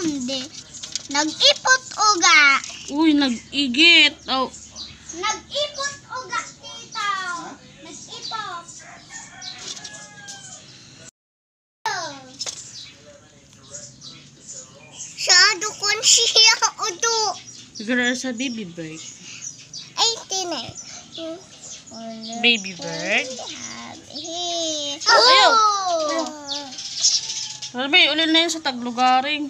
Hindi. Nag-ipot uga. Uy, nag-igit. Oh. Nag-ipot uga, tita. Nag-ipot. Sado kon siya udo. Siguro sa baby bird. 89. Baby bird. Ayaw. Sabi, ulil na yun sa taglugaring.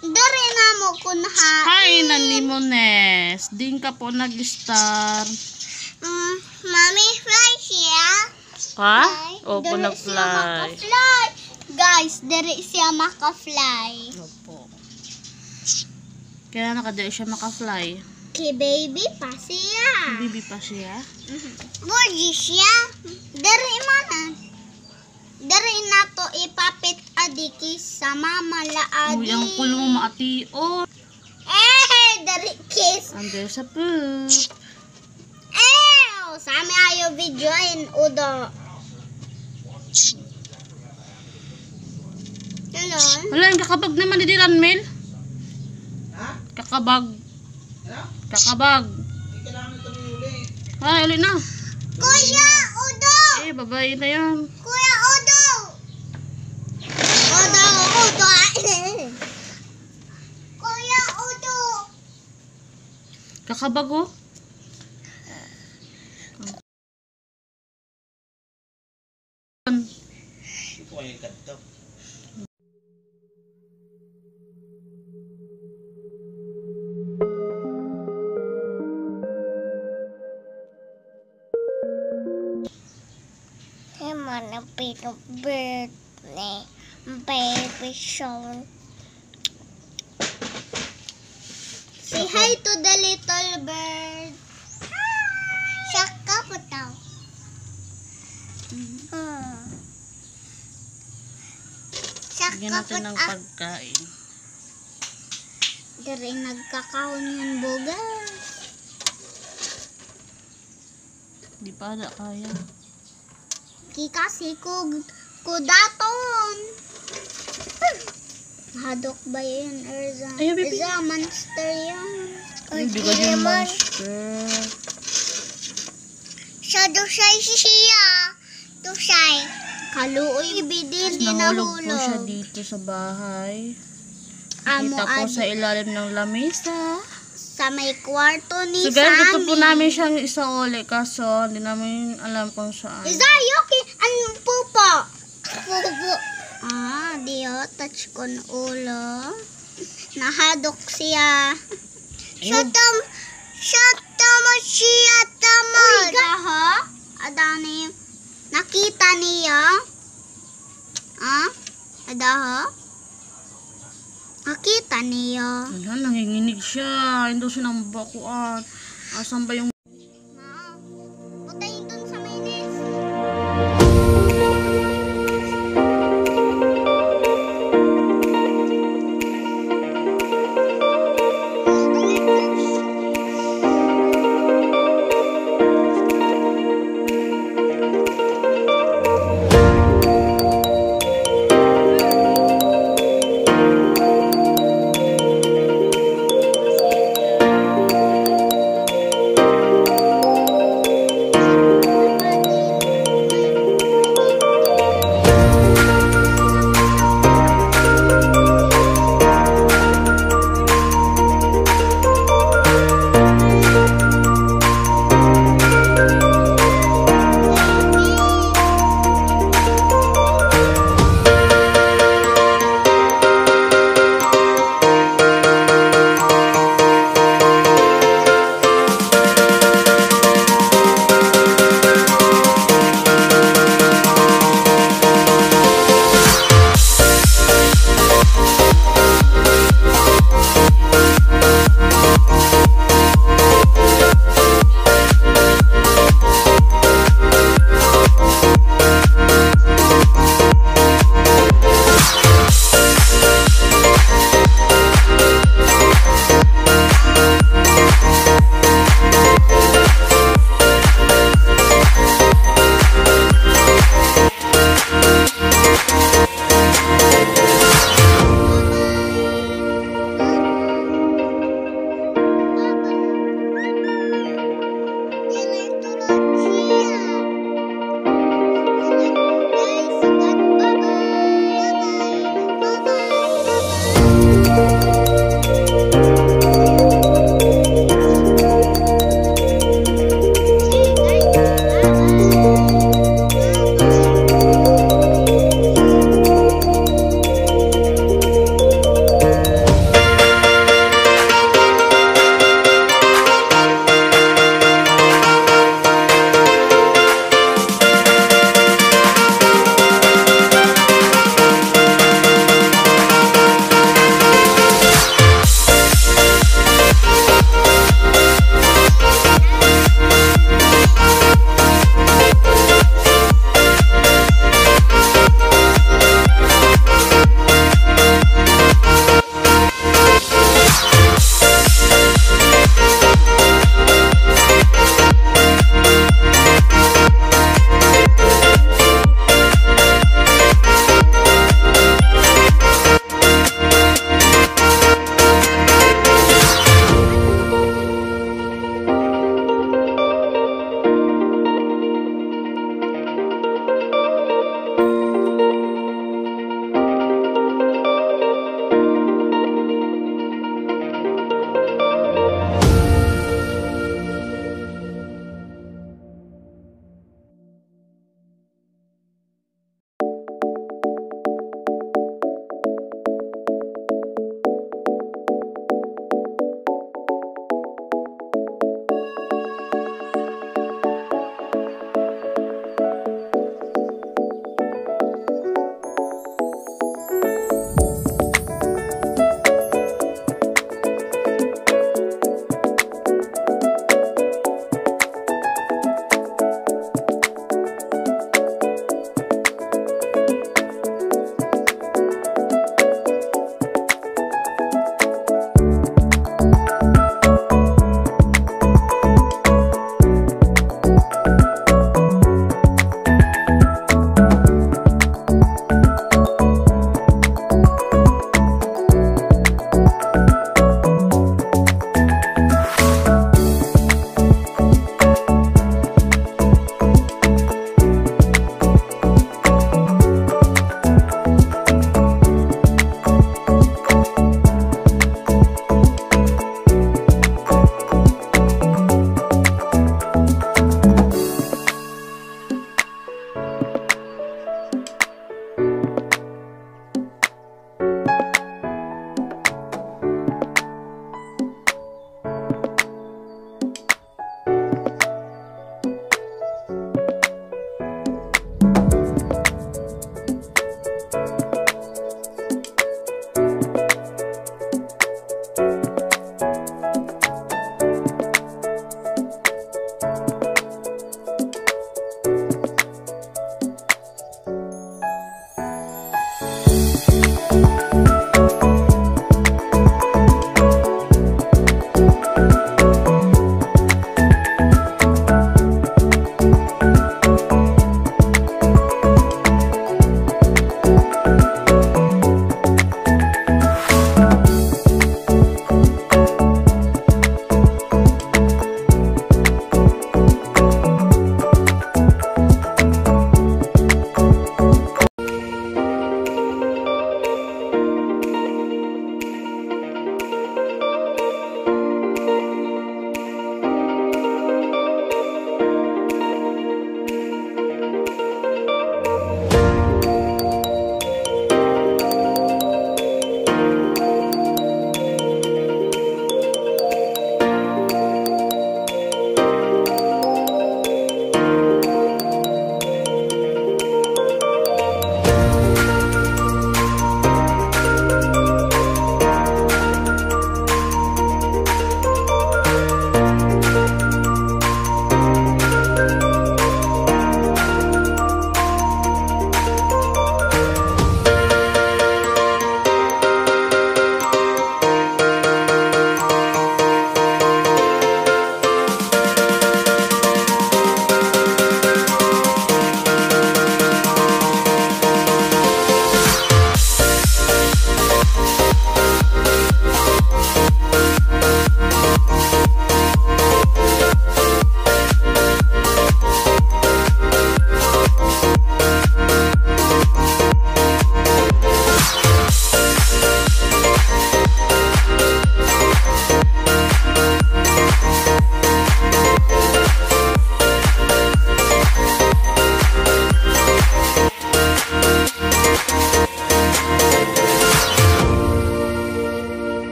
Dari na mo kunhain. Kainan ni Mones. Din ka po nag-star. Mami, fly siya. Ha? Opo, nag-fly. Guys, dari siya maka-fly. Opo. Kaya nakadari siya maka-fly. Kay baby pa siya. Baby pa siya? Borgi siya. Dari manan. Dari na to ipapit adiki sa mama laadi. Uy, ang cool mo maati. Oh. Eh, dari kiss. Under sa poop. Eh, sami ayo videoin udo. Hello. Wala, ang kakabag naman di Ranmel. Ha? Kakabag. Hello? Kakabag. Hindi kailangan ito ulit. Ay, ulit na. Kuya, udo. Eh, babae na yan. Kuya, udo. Kuya Udo. Kakabago? Hey, mana pinong birthday? Baby Sean. Say hi to the little bird. Hi! Shaka po tao. Bigyan natin ng pagkain. Dari nagkakaon yung boga. Di pa ada kaya. Kikasi kudaton. Hadok ba yun, Erza? Erza, monster yun. Hindi ka yung monster. Siya, dosay siya. Dosay. Kaluoy, bidin, dinahulog. Nahulog po siya dito sa bahay. Kita po sa ilalim ng lamesa. Sa may kwarto ni Sammy. So guys, dito po namin siyang isauli. Kaso, hindi namin alam kung saan. Erza, yoki, anong pupo? Pupo. Ah, diyo, touch ko ng ulo. Nahadok siya. Siya tama siya tama. Gaho? Adani, nakita niya? Ah? Adaho? Nakita niya? Ayan, nanginginig siya. Hindi siya nang bakuan. Asan ba yung